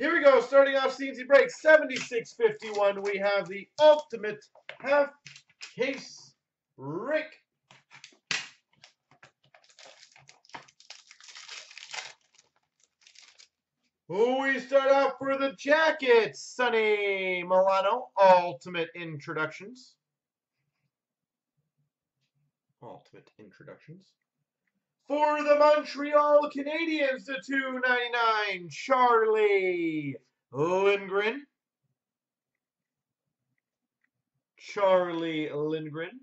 Here we go, starting off CNC break, 76.51. We have the ultimate half case Rick. We start off for the Jackets, Sonny Milano, ultimate introductions. Ultimate introductions. For the Montreal Canadiens, the 299, Charlie Lindgren. Charlie Lindgren,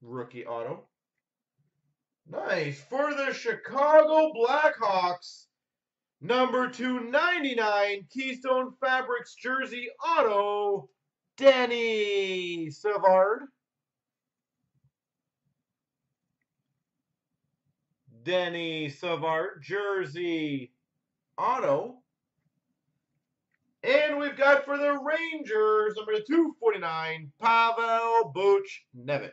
rookie auto. Nice. For the Chicago Blackhawks, number 299, Keystone Fabrics jersey auto, Danny Savard. Danny Savard, jersey auto. And we've got for the Rangers, number 249, Pavel Bochnevich.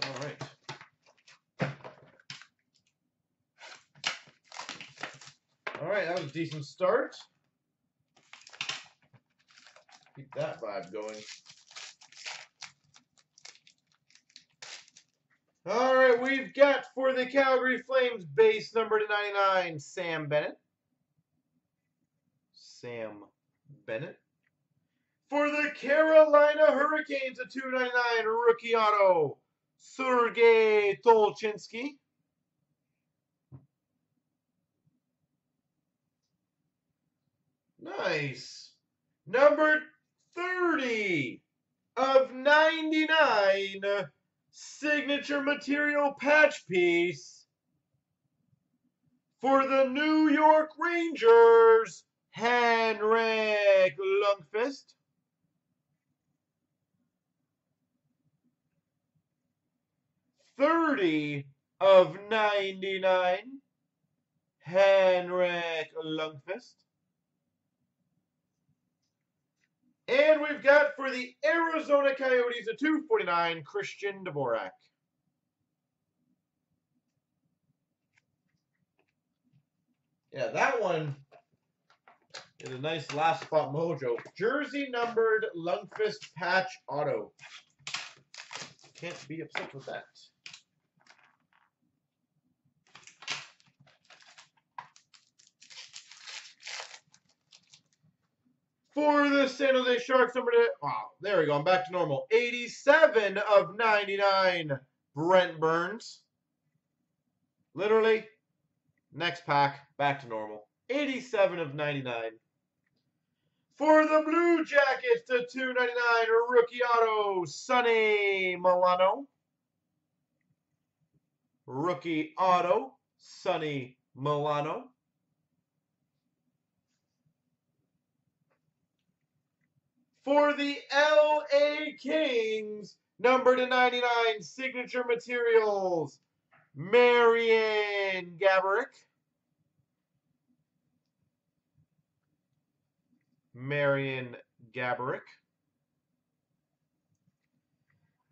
All right. All right, that was a decent start. Keep that vibe going. All right, we've got for the Calgary Flames base number 299, Sam Bennett. Sam Bennett. For the Carolina Hurricanes, a 299 rookie auto, Sergei Tolchinsky. Nice. Number 30 of 99 signature material patch piece for the New York Rangers, Henrik Lundqvist. (30 of 99), Henrik Lundqvist. And we've got for the Arizona Coyotes, a 249, Christian Dvorak. Yeah, that one is a nice last spot mojo. Jersey numbered Lundqvist patch auto. Can't be upset with that. For the San Jose Sharks, number two, wow, there we go. I'm back to normal. 87 of 99, Brent Burns. Literally, next pack, back to normal. 87 of 99. For the Blue Jackets, the 299 rookie auto, Sonny Milano. Rookie auto, Sonny Milano. For the LA Kings, number 299, signature materials, Marian Gaborik. Marian Gaborik.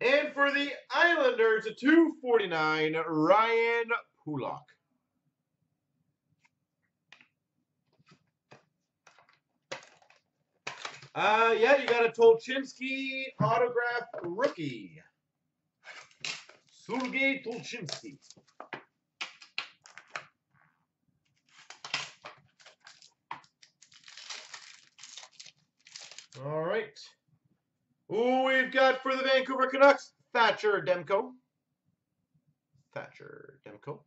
And for the Islanders, a 249, Ryan Pulock. Yeah, you got a Tolchinsky autograph rookie. Sergei Tolchinsky. All right. Ooh, we've got for the Vancouver Canucks, Thatcher Demko. Thatcher Demko.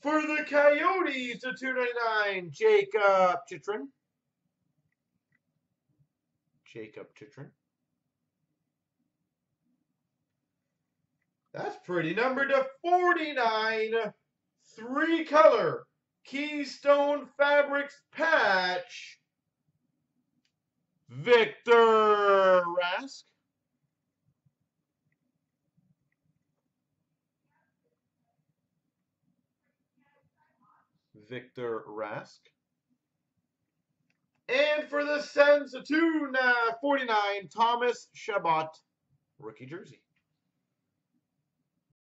For the Coyotes, the 299, Jakob Chychrun. Jakob Chychrun. That's pretty. Number to 49, three color Keystone Fabrics patch, Victor Rask. Victor Rask. And for the Sens, 249, Thomas Chabot. rookie jersey.